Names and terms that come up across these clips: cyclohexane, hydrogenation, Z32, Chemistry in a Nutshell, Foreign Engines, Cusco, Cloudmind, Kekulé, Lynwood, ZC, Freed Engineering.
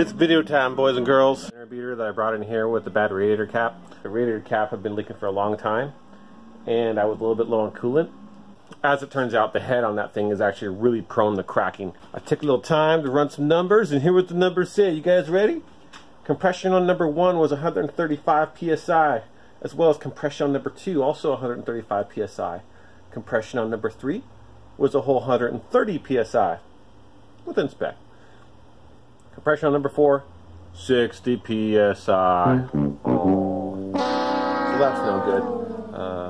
It's video time, boys and girls. Air beater that I brought in here with the bad radiator cap. The radiator cap had been leaking for a long time, and I was a little bit low on coolant. As it turns out, the head on that thing is actually really prone to cracking. I took a little time to run some numbers and hear what the numbers say. You guys ready? Compression on number one was 135 psi, as well as compression on number two, also 135 psi. Compression on number three was a whole 130 psi, within spec. Compression on number four, 60 psi. Oh. So that's no good.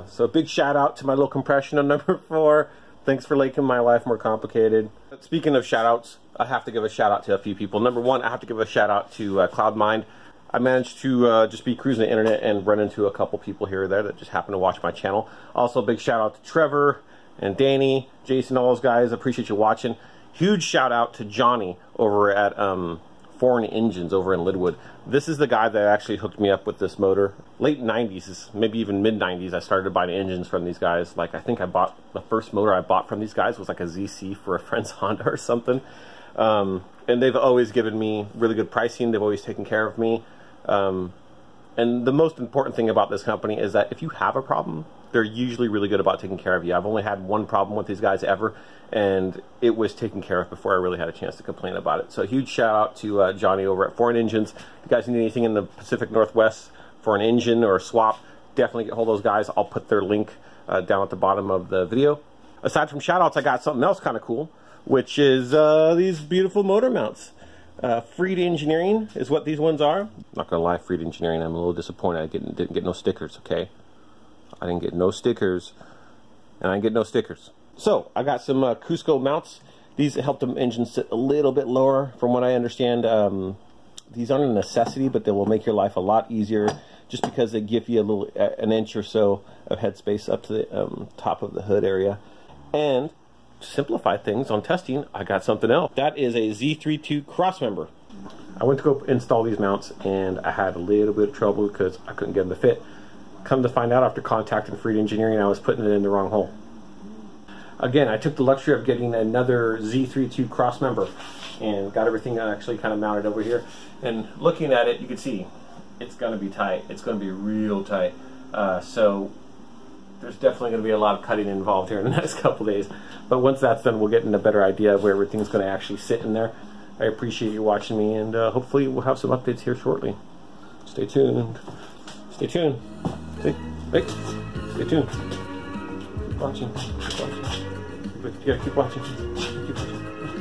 So big shout out to my low compression on number four. Thanks for making my life more complicated. But speaking of shout outs, I have to give a shout out to a few people. Number one, I have to give a shout out to Cloudmind. I managed to just be cruising the internet and run into a couple people here or there that just happened to watch my channel. Also, big shout out to Trevor and Danny, Jason, all those guys. Appreciate you watching. Huge shout out to Johnny over at Foreign Engines over in Lynwood. This is the guy that actually hooked me up with this motor. Late 90s, maybe even mid 90s, I started buying engines from these guys. Like, I think I bought, the first motor I bought from these guys was like a ZC for a friend's Honda or something. And they've always given me really good pricing. They've always taken care of me. And the most important thing about this company is that if you have a problem, they're usually really good about taking care of you. I've only had one problem with these guys ever, and it was taken care of before I really had a chance to complain about it. So a huge shout out to Johnny over at Foreign Engines. If you guys need anything in the Pacific Northwest for an engine or a swap, definitely get hold of those guys. I'll put their link down at the bottom of the video. Aside from shout outs, I got something else kind of cool, which is these beautiful motor mounts. Freed Engineering is what these ones are. I'm not gonna lie, Freed Engineering, I'm a little disappointed I didn't get no stickers, okay? I didn't get no stickers, and I didn't get no stickers. So, I got some Cusco mounts. These help the engine sit a little bit lower. From what I understand, these aren't a necessity, but they will make your life a lot easier just because they give you a little, an inch or so of headspace up to the top of the hood area. And to simplify things on testing, I got something else. That is a Z32 crossmember. I went to go install these mounts, and I had a little bit of trouble because I couldn't get them to fit. Come to find out, after contacting Freed Engineering, I was putting it in the wrong hole. Again, I took the luxury of getting another Z32 crossmember and got everything actually kind of mounted over here. And looking at it, you can see it's going to be tight. It's going to be real tight. So there's definitely going to be a lot of cutting involved here in the next couple of days. But once that's done, we'll get a better idea of where everything's going to actually sit in there. I appreciate you watching me, and hopefully we'll have some updates here shortly. Stay tuned. Stay tuned. Stay tuned. Keep watching. Keep watching. Yeah, keep watching. Keep watching.